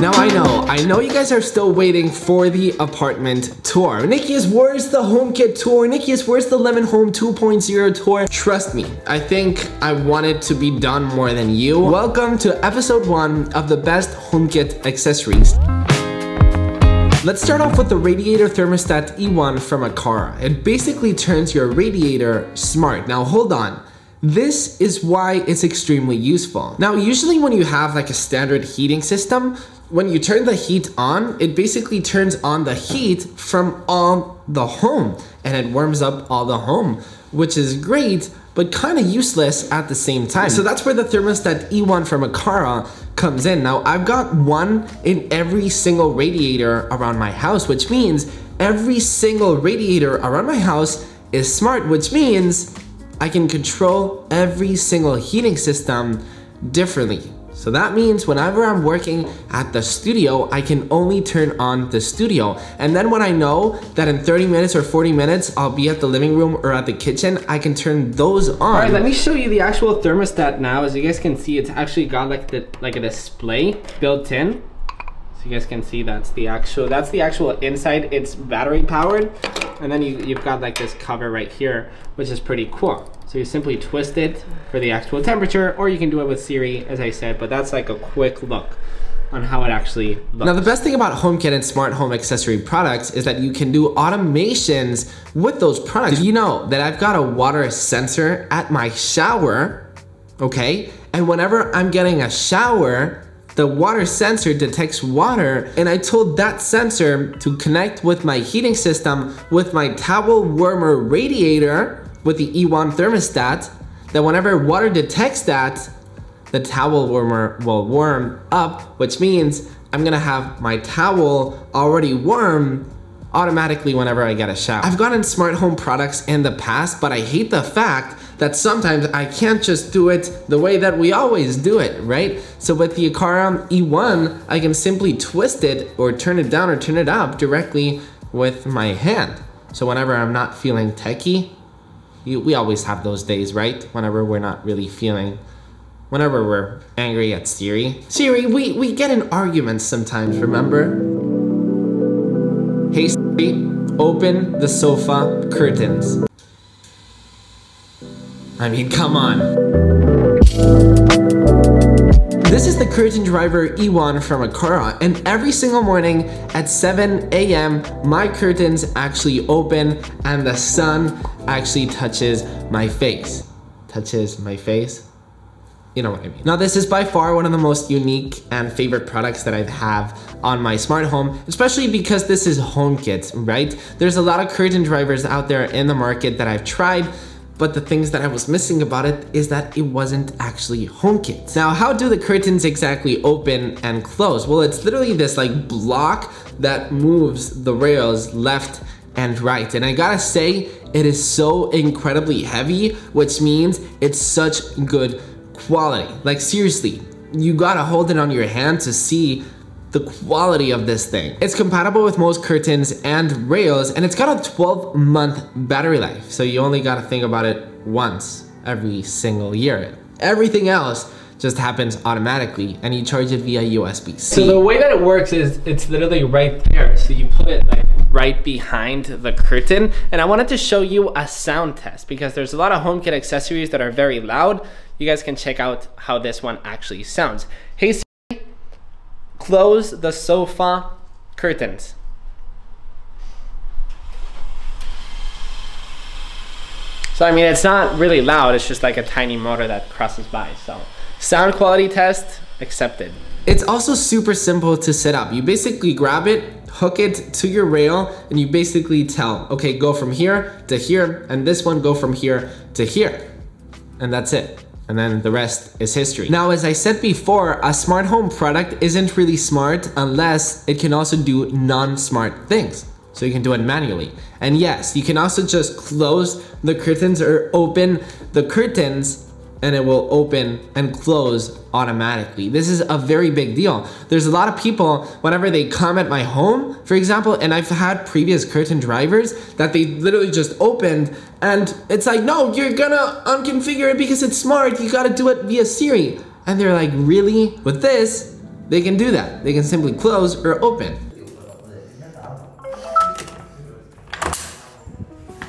Now I know you guys are still waiting for the apartment tour. Nikias, where's the HomeKit tour? Nikias, where's the Lemon Home 2.0 tour? Trust me, I think I want it to be done more than you. Welcome to episode 1 of the best HomeKit accessories. Let's start off with the radiator thermostat E1 from Aqara. It basically turns your radiator smart. Now hold on. This is why it's extremely useful. Now usually when you have like a standard heating system, when you turn the heat on, it basically turns on the heat from all the home and it warms up all the home, which is great, but kind of useless at the same time. So that's where the thermostat E1 from Aqara comes in. Now I've got one in every single radiator around my house, which means every single radiator around my house is smart, which means I can control every single heating system differently. So that means whenever I'm working at the studio, I can only turn on the studio. And then when I know that in 30 minutes or 40 minutes, I'll be at the living room or at the kitchen, I can turn those on. All right, let me show you the actual thermostat now. As you guys can see, it's actually got like a display built in. So you guys can see that's the actual inside. It's battery powered. And then you've got like this cover right here, which is pretty cool. So you simply twist it for the actual temperature, or you can do it with Siri, as I said, but that's like a quick look on how it actually looks. Now the best thing about HomeKit and smart home accessory products is that you can do automations with those products. Did you know that I've got a water sensor at my shower, okay? And whenever I'm getting a shower, the water sensor detects water, and I told that sensor to connect with my heating system with my towel warmer radiator with the E1 thermostat, that whenever water detects that, the towel warmer will warm up, which means I'm gonna have my towel already warm automatically whenever I get a shower. I've gotten smart home products in the past, but I hate the fact that sometimes I can't just do it the way that we always do it, right? So with the Aqara E1, I can simply twist it or turn it down or turn it up directly with my hand. So whenever I'm not feeling techie, we always have those days, right? Whenever we're not really feeling, whenever we're angry at Siri. Siri, we get in arguments sometimes, remember? Hey Siri, open the sofa curtains. I mean, come on. This is the Curtain Driver E1 from Aqara, and every single morning at 7 a.m., my curtains actually open and the sun actually touches my face. Touches my face? You know what I mean. Now this is by far one of the most unique and favorite products that I have on my smart home, especially because this is HomeKit, right? There's a lot of curtain drivers out there in the market that I've tried, but the things that I was missing about it is that it wasn't actually HomeKit. Now, how do the curtains exactly open and close? Well, it's literally this like block that moves the rails left and right. And I gotta say, it is so incredibly heavy, which means it's such good quality. Like seriously, you gotta hold it on your hand to see the quality of this thing. It's compatible with most curtains and rails, and it's got a 12-month battery life, so you only gotta think about it once every single year. Everything else just happens automatically, and you charge it via USB-C. So the way that it works is it's literally right there, so you put it like right behind the curtain, and I wanted to show you a sound test because there's a lot of HomeKit accessories that are very loud. You guys can check out how this one actually sounds. Hey, close the sofa curtains. So I mean, it's not really loud, it's just like a tiny motor that crosses by. So sound quality test accepted. It's also super simple to set up. You basically grab it, hook it to your rail, and you basically tell, okay, go from here to here, and this one go from here to here, and that's it. And then the rest is history. Now, as I said before, a smart home product isn't really smart unless it can also do non-smart things. So you can do it manually. And yes, you can also just close the curtains or open the curtains, and it will open and close automatically. This is a very big deal. There's a lot of people, whenever they come at my home, for example, and I've had previous curtain drivers that they literally just opened, and it's like, no, you're gonna unconfigure it because it's smart, you gotta do it via Siri. And they're like, really? With this, they can do that. They can simply close or open.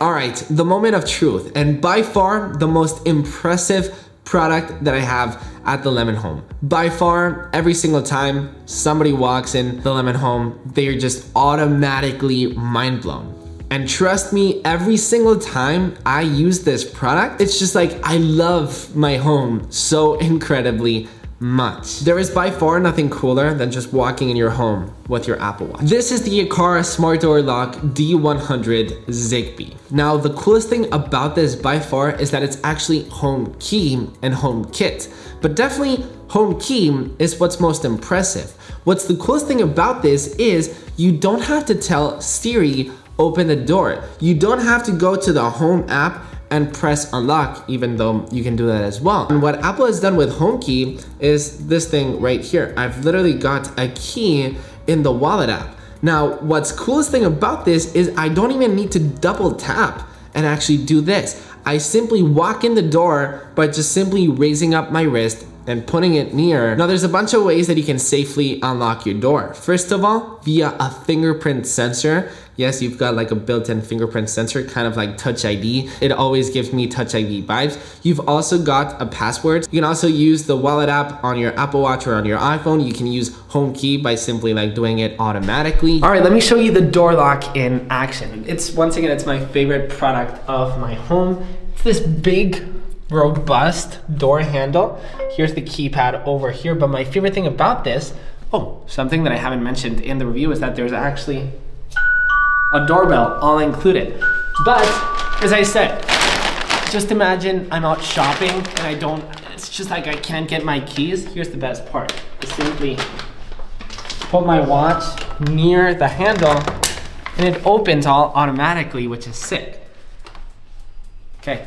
All right, the moment of truth, and by far the most impressive product that I have at the Lemon Home. By far, every single time somebody walks in the Lemon Home, they are just automatically mind blown. And trust me, every single time I use this product, it's just like, I love my home so incredibly much. There is by far nothing cooler than just walking in your home with your Apple Watch. This is the Aqara Smart Door Lock D100 Zigbee. Now, the coolest thing about this by far is that it's actually Home Key and HomeKit, but definitely Home Key is what's most impressive. What's the coolest thing about this is you don't have to tell Siri, open the door. You don't have to go to the Home app and press unlock, even though you can do that as well. And what Apple has done with Home Key is this thing right here. I've literally got a key in the Wallet app. Now, what's coolest thing about this is I don't even need to double tap and actually do this. I simply walk in the door by just simply raising up my wrist and putting it near. Now, there's a bunch of ways that you can safely unlock your door. First of all, via a fingerprint sensor. Yes, you've got like a built-in fingerprint sensor, kind of like Touch ID. It always gives me Touch ID vibes. You've also got a password. You can also use the Wallet app on your Apple Watch or on your iPhone. You can use Home Key by simply like doing it automatically. All right, let me show you the door lock in action. It's, once again, it's my favorite product of my home. It's this big, robust door handle. Here's the keypad over here, but my favorite thing about this, oh, something that I haven't mentioned in the review is that there's actually a doorbell all included. But as I said, just imagine I'm out shopping and it's just like I can't get my keys. Here's the best part. I simply put my watch near the handle and it opens all automatically, which is sick. Okay,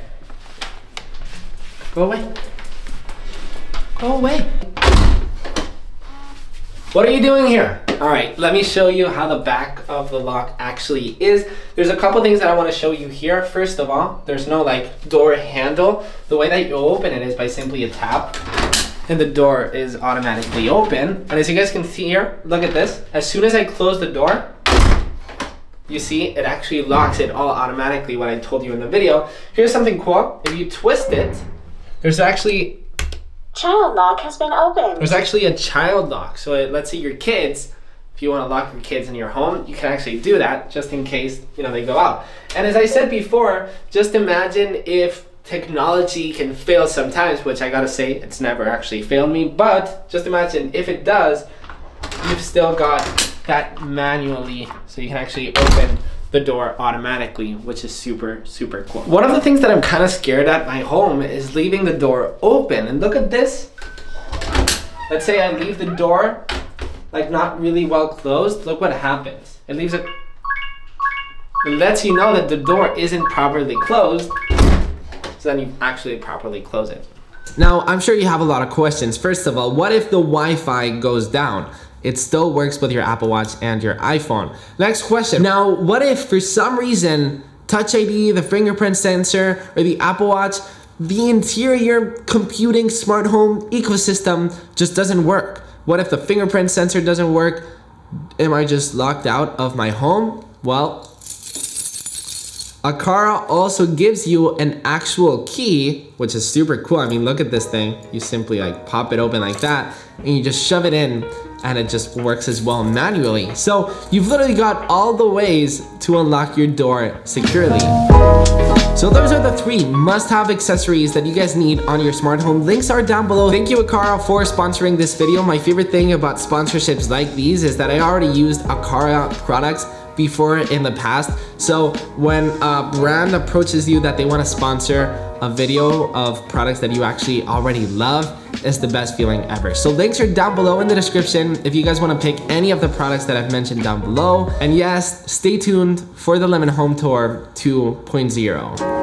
go away, go away. What are you doing here? All right, let me show you how the back of the lock actually is. There's a couple things that I want to show you here. First of all, there's no like door handle. The way that you open it is by simply a tap and the door is automatically open. And as you guys can see here, look at this. As soon as I close the door, you see it actually locks it all automatically, what I told you in the video. Here's something cool. If you twist it, there's actually child lock has been opened. There's actually a child lock. So let's say your kids, if you want to lock your kids in your home, you can actually do that just in case, you know, they go out. And as I said before, just imagine if technology can fail sometimes, which I gotta say, it's never actually failed me, but just imagine if it does, you've still got that manually, so you can actually open the door automatically, which is super, super cool. One of the things that I'm kind of scared at my home is leaving the door open. And look at this. Let's say I leave the door like not really well closed. Look what happens. It leaves it. It lets you know that the door isn't properly closed. So then you actually properly close it. Now, I'm sure you have a lot of questions. First of all, what if the Wi-Fi goes down? It still works with your Apple Watch and your iPhone. Next question. Now, what if for some reason, Touch ID, the fingerprint sensor, or the Apple Watch, the interior computing smart home ecosystem just doesn't work? What if the fingerprint sensor doesn't work? Am I just locked out of my home? Well, Aqara also gives you an actual key, which is super cool. I mean, look at this thing. You simply like pop it open like that, and you just shove it in, and it just works as well manually. So you've literally got all the ways to unlock your door securely. So those are the three must-have accessories that you guys need on your smart home. Links are down below. Thank you, Aqara, for sponsoring this video. My favorite thing about sponsorships like these is that I already used Aqara products before in the past. So when a brand approaches you that they want to sponsor a video of products that you actually already love, it's the best feeling ever. So links are down below in the description if you guys want to pick any of the products that I've mentioned down below. And yes, stay tuned for the Lemon Home Tour 2.0.